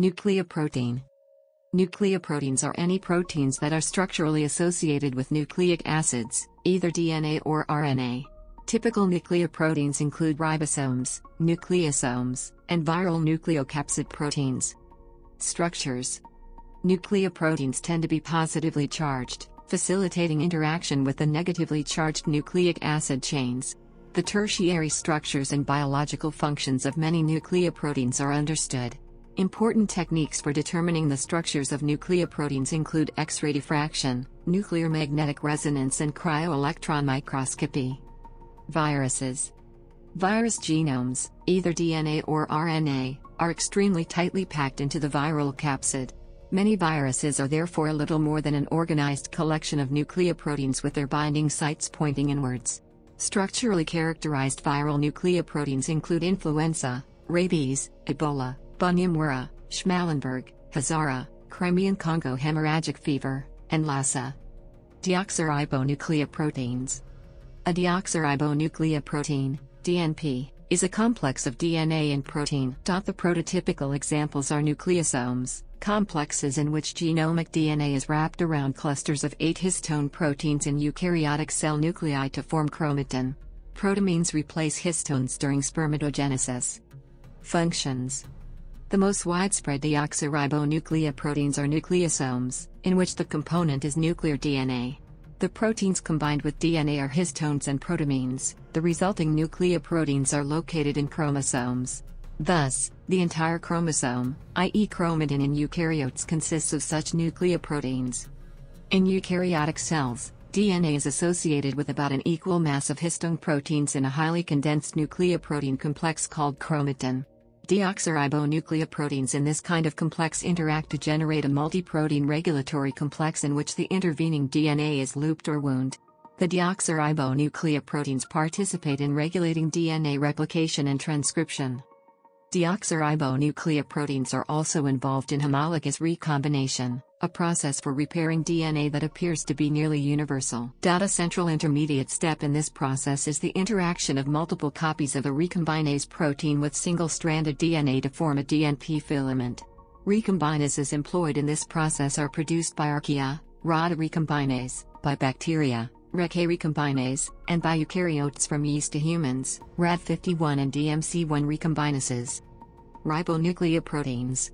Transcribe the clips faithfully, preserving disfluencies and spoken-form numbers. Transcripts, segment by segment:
Nucleoprotein. Nucleoproteins are any proteins that are structurally associated with nucleic acids, either D N A or R N A. Typical nucleoproteins include ribosomes, nucleosomes, and viral nucleocapsid proteins. Structures. Nucleoproteins tend to be positively charged, facilitating interaction with the negatively charged nucleic acid chains. The tertiary structures and biological functions of many nucleoproteins are understood. Important techniques for determining the structures of nucleoproteins include X-ray diffraction, nuclear magnetic resonance, and cryo-electron microscopy. Viruses. Virus genomes, either D N A or R N A, are extremely tightly packed into the viral capsid. Many viruses are therefore little more than an organized collection of nucleoproteins with their binding sites pointing inwards. Structurally characterized viral nucleoproteins include influenza, rabies, Ebola, Bunyamwera, Schmallenberg, Hazara, Crimean Congo hemorrhagic fever, and Lassa. Deoxyribonucleoproteins. A deoxyribonucleoprotein, D N P, is a complex of D N A and protein. The prototypical examples are nucleosomes, complexes in which genomic D N A is wrapped around clusters of eight histone proteins in eukaryotic cell nuclei to form chromatin. Protamines replace histones during spermatogenesis. Functions. The most widespread deoxyribonucleoproteins are nucleosomes, in which the component is nuclear D N A. The proteins combined with D N A are histones and protamines. The resulting nucleoproteins are located in chromosomes. Thus, the entire chromosome, that is chromatin in eukaryotes, consists of such nucleoproteins. In eukaryotic cells, D N A is associated with about an equal mass of histone proteins in a highly condensed nucleoprotein complex called chromatin. Deoxyribonucleoproteins in this kind of complex interact to generate a multi-protein regulatory complex in which the intervening D N A is looped or wound. The deoxyribonucleoproteins participate in regulating D N A replication and transcription. Deoxyribonucleoproteins are also involved in homologous recombination, a process for repairing D N A that appears to be nearly universal. A central intermediate step in this process is the interaction of multiple copies of a recombinase protein with single-stranded D N A to form a D N P filament. Recombinases employed in this process are produced by archaea, R A D recombinase, by bacteria, RecA recombinase, and by eukaryotes from yeast to humans, R A D fifty-one and D M C one recombinases. Ribonucleoproteins.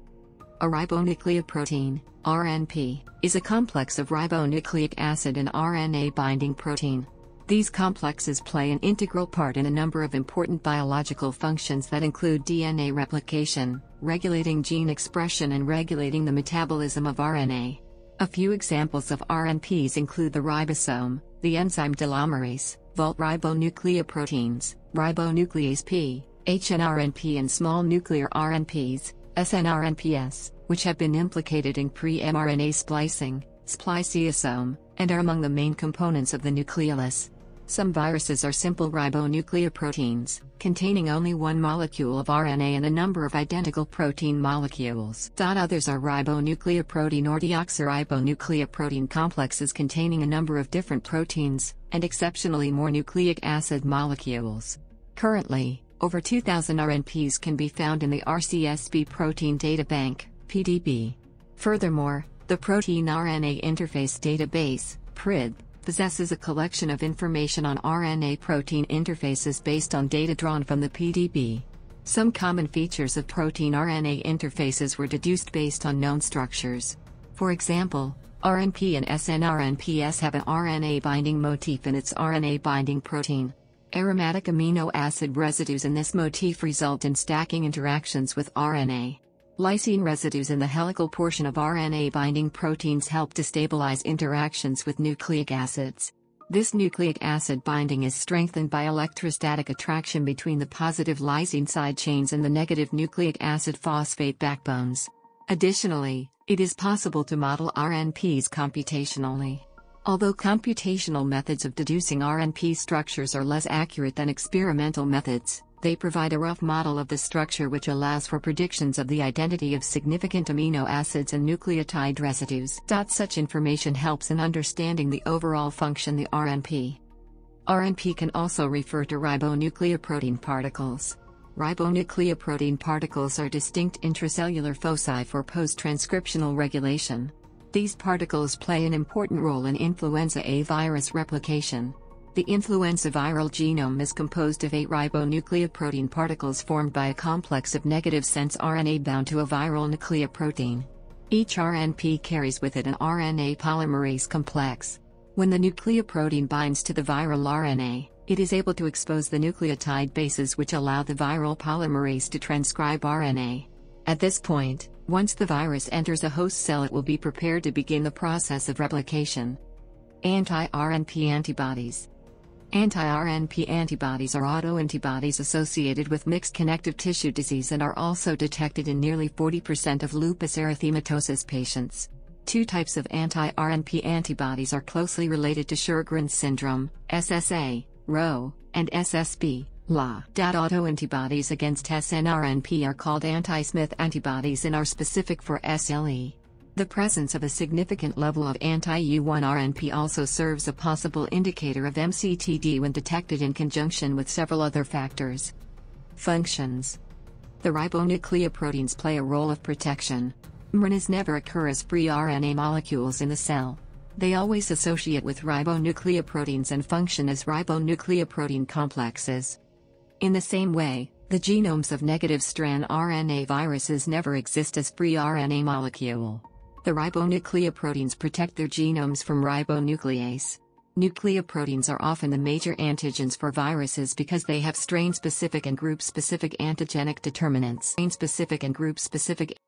A ribonucleoprotein, R N P, is a complex of ribonucleic acid and R N A binding protein. These complexes play an integral part in a number of important biological functions that include D N A replication, regulating gene expression, and regulating the metabolism of R N A. A few examples of R N Ps include the ribosome, the enzyme telomerase, volt ribonucleoproteins, ribonuclease P, H N R N P, and small nuclear R N Ps, S N R N Ps, which have been implicated in pre-mRNA splicing, spliceosome, and are among the main components of the nucleolus. Some viruses are simple ribonucleoproteins, containing only one molecule of R N A and a number of identical protein molecules. Others are ribonucleoprotein or deoxyribonucleoprotein complexes containing a number of different proteins, and exceptionally more nucleic acid molecules. Currently, over two thousand R N Ps can be found in the R C S B Protein Data Bank, P D B. Furthermore, the Protein R N A Interface Database, P R I D, possesses a collection of information on R N A protein interfaces based on data drawn from the P D B. Some common features of protein R N A interfaces were deduced based on known structures. For example, R N P and S N R N Ps have an R N A binding motif in its R N A binding protein. Aromatic amino acid residues in this motif result in stacking interactions with R N A. Lysine residues in the helical portion of R N A binding proteins help to stabilize interactions with nucleic acids. This nucleic acid binding is strengthened by electrostatic attraction between the positive lysine side chains and the negative nucleic acid phosphate backbones. Additionally, it is possible to model R N Ps computationally. Although computational methods of deducing R N P structures are less accurate than experimental methods, they provide a rough model of the structure which allows for predictions of the identity of significant amino acids and nucleotide residues. Such information helps in understanding the overall function the R N P. R N P can also refer to ribonucleoprotein particles. ribonucleoprotein particles are distinct intracellular foci for post-transcriptional regulation. These particles play an important role in influenza A virus replication. The influenza viral genome is composed of eight ribonucleoprotein particles formed by a complex of negative sense R N A bound to a viral nucleoprotein. Each R N P carries with it an R N A polymerase complex. When the nucleoprotein binds to the viral R N A, it is able to expose the nucleotide bases which allow the viral polymerase to transcribe R N A. At this point, once the virus enters a host cell, it will be prepared to begin the process of replication. Anti-R N P antibodies. Anti-R N P antibodies are autoantibodies associated with mixed connective tissue disease and are also detected in nearly forty percent of lupus erythematosus patients. Two types of anti-R N P antibodies are closely related to Sjogren's syndrome, S S A, Ro, and S S B, La. Autoantibodies against S N R N P are called anti-Smith antibodies and are specific for S L E. The presence of a significant level of anti U one R N P also serves a possible indicator of M C T D when detected in conjunction with several other factors. Functions. The ribonucleoproteins play a role of protection. mRNAs never occur as free R N A molecules in the cell. They always associate with ribonucleoproteins and function as ribonucleoprotein complexes. In the same way, the genomes of negative strand R N A viruses never exist as free R N A molecule. The ribonucleoproteins protect their genomes from ribonuclease. Nucleoproteins are often the major antigens for viruses because they have strain-specific and group-specific antigenic determinants. Strain-specific and group-specific